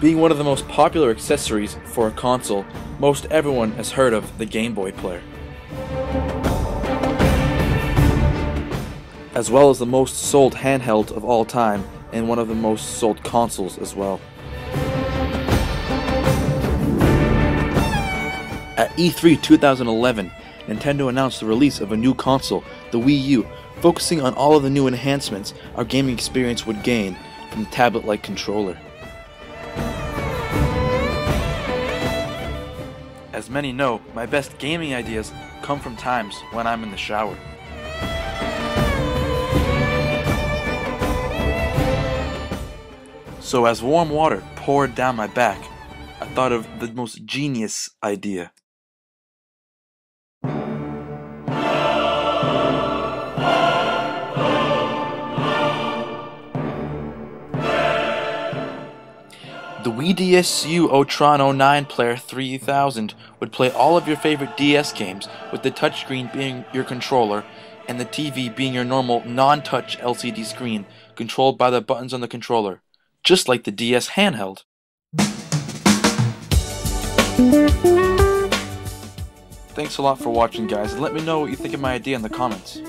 Being one of the most popular accessories for a console, most everyone has heard of the Game Boy Player. As well as the most sold handheld of all time, and one of the most sold consoles as well. At E3 2011, Nintendo announced the release of a new console, the Wii U, focusing on all of the new enhancements our gaming experience would gain from the tablet-like controller. As many know, my best gaming ideas come from times when I'm in the shower. So as warm water poured down my back, I thought of the most genius idea. The Wii DSU OTRON 09 Player 3000 would play all of your favorite DS games, with the touchscreen being your controller and the TV being your normal non-touch LCD screen controlled by the buttons on the controller, just like the DS handheld. Thanks a lot for watching, guys, and let me know what you think of my idea in the comments.